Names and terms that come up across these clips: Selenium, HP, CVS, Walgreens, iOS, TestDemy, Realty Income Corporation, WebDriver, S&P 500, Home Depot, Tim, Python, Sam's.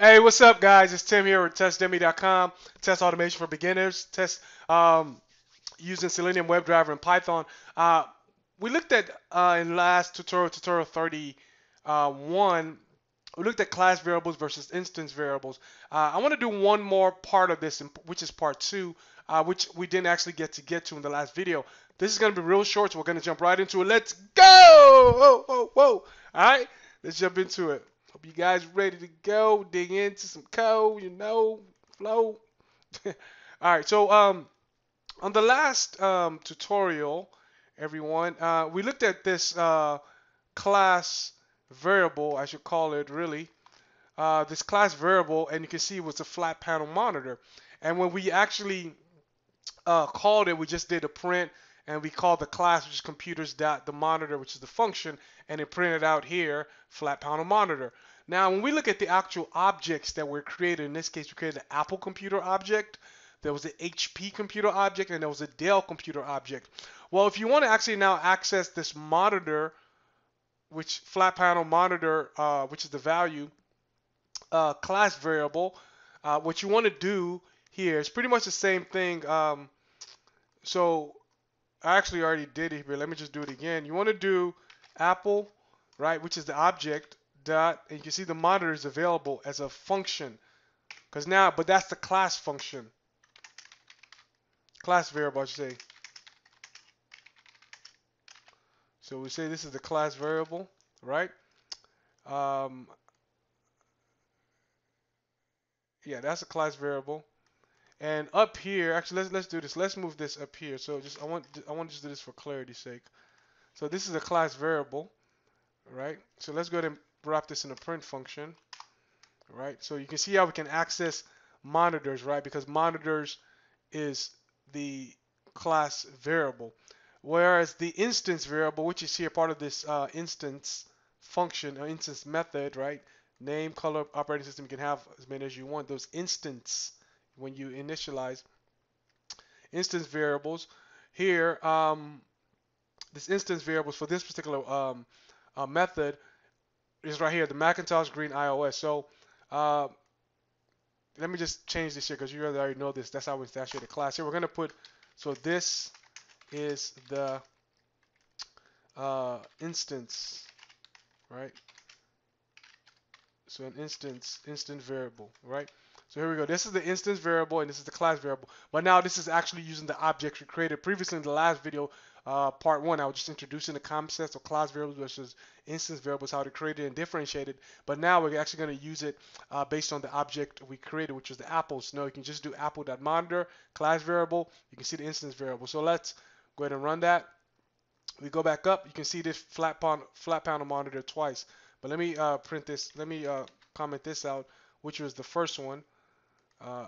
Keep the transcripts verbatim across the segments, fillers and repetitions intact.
Hey, what's up, guys? It's Tim here with test demy dot com. Test automation for beginners. Test um, using Selenium, WebDriver, and Python. Uh, we looked at uh, in last tutorial, tutorial thirty-one. We looked at class variables versus instance variables. Uh, I want to do one more part of this, which is part two, uh, which we didn't actually get to get to in the last video. This is going to be real short, so we're going to jump right into it. Let's go! Whoa, whoa, whoa! All right, let's jump into it. Hope you guys ready to go. Dig into some code, you know, flow. All right, so um, on the last um, tutorial, everyone, uh, we looked at this uh, class variable, I should call it really, uh, this class variable, and you can see it was a flat panel monitor. And when we actually uh, called it, we just did a print, and we called the class, which is computers dot the monitor, which is the function, and it printed out here flat panel monitor. Now, when we look at the actual objects that were created, in this case, we created an Apple computer object, there was an H P computer object, and there was a Dell computer object. Well, if you want to actually now access this monitor, which flat panel monitor, uh, which is the value uh, class variable, uh, what you want to do here is pretty much the same thing. Um, so I actually already did it here. Let me just do it again. You want to do Apple, right, which is the object dot, and you can see the monitor is available as a function, because now, but that's the class function, class variable, I should say. So we say this is the class variable, right? Um, yeah, that's a class variable. And up here, actually, let's let's do this. Let's move this up here. So just I want I want to just do this for clarity's sake. So this is a class variable, right? So let's go ahead and wrap this in a print function, right? So you can see how we can access monitors, right? Because monitors is the class variable, whereas the instance variable, which is here part of this uh, instance function or instance method, right? Name, color, operating system. You can have as many as you want. Those instance. When you initialize instance variables here, um, this instance variables for this particular um, uh, method is right here, the Macintosh green iOS. So uh, let me just change this here because you already know this. That's how we instantiate a class. Here we're going to put, so this is the uh, instance, right? So an instance, instant variable, right? So here we go. This is the instance variable, and this is the class variable. But now this is actually using the objects we created previously in the last video, uh, part one. I was just introducing the concepts of class variables versus instance variables, how to create it and differentiate it. But now we're actually going to use it uh, based on the object we created, which is the Apple. So now you can just do apple.monitor, class variable. You can see the instance variable. So let's go ahead and run that. We go back up. You can see this flat panel, flat panel monitor twice. But let me uh, print this. Let me uh, comment this out, which was the first one. Uh,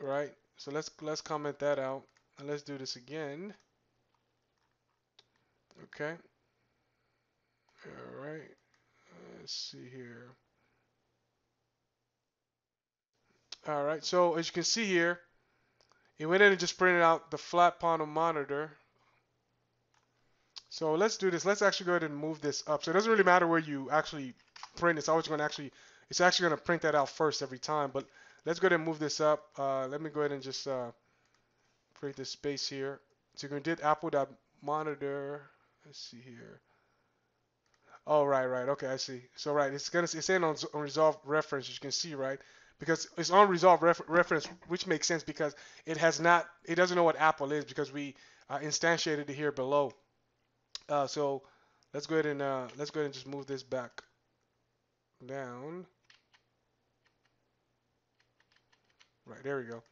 right, so let's let's comment that out, and let's do this again. Okay. All right. Let's see here. All right. So as you can see here, it went in and just printed out the flat panel monitor. So let's do this. Let's actually go ahead and move this up. So it doesn't really matter where you actually print. It's always going to actually. It's actually going to print that out first every time, but let's go ahead and move this up. Uh, let me go ahead and just uh, create this space here. So you're going to do apple.monitor. Let's see here. Oh, right, right. Okay, I see. So, right, it's going to it's saying on unresolved reference, as you can see, right? Because it's unresolved ref reference, which makes sense because it has not, it doesn't know what Apple is because we uh, instantiated it here below. Uh, so let's go ahead and uh, let's go ahead and just move this back down. Right, there we go.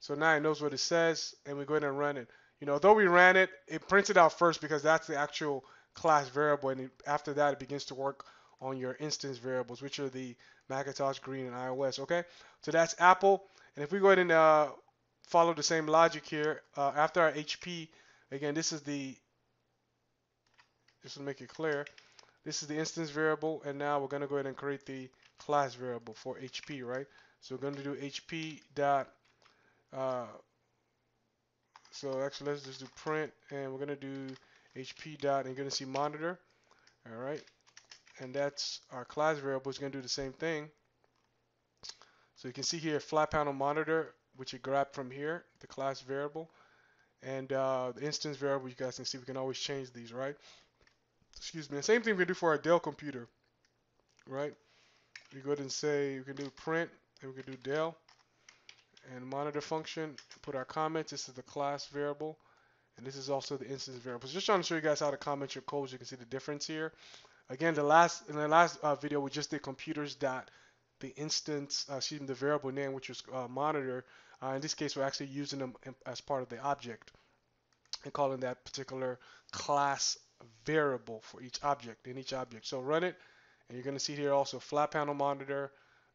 So now it knows what it says, and we go ahead and run it. You know, though we ran it, it printed out first because that's the actual class variable, and it, after that, it begins to work on your instance variables, which are the Macintosh, green, and iOS, okay? So that's Apple, and if we go ahead and uh, follow the same logic here, uh, after our H P, again, this is the, just to make it clear, this is the instance variable, and now we're going to go ahead and create the class variable for H P, right? So we're going to do H P dot, uh, so actually let's just do print, and we're going to do H P dot, and you're going to see monitor, all right, and that's our class variable. It's going to do the same thing, So you can see here flat panel monitor, which you grab from here, the class variable, and uh, the instance variable. You guys can see we can always change these, right? Excuse me. The same thing we do for our Dell computer, right? We go ahead and say we can do print, and we can do Dell, and monitor function. Put our comments. This is the class variable, and this is also the instance variable. So just trying to show you guys how to comment your codes. You can see the difference here. Again, the last in the last uh, video we just did computers dot the instance, uh, excuse me, the variable name, which is uh, monitor. Uh, in this case, we're actually using them as part of the object and calling that particular class variable for each object in each object. So run it, and you're going to see here also flat panel monitor,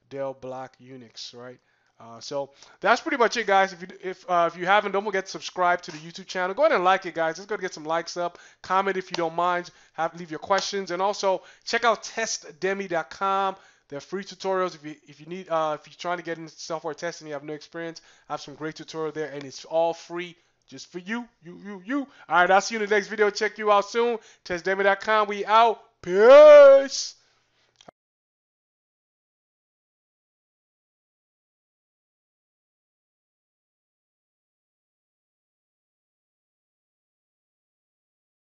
Dell Black Unix, right? Uh, so that's pretty much it, guys. If you if uh, if you haven't, don't forget to subscribe to the YouTube channel. Go ahead and like it, guys. Let's go get some likes up. Comment if you don't mind. Have leave your questions, and also check out test demy dot com. They're free tutorials. If you if you need uh, if you're trying to get into software testing, you have no experience. I have some great tutorial there, and it's all free, just for you, you, you, you. All right, I'll see you in the next video. Check you out soon. test demy dot com. We out. Peace.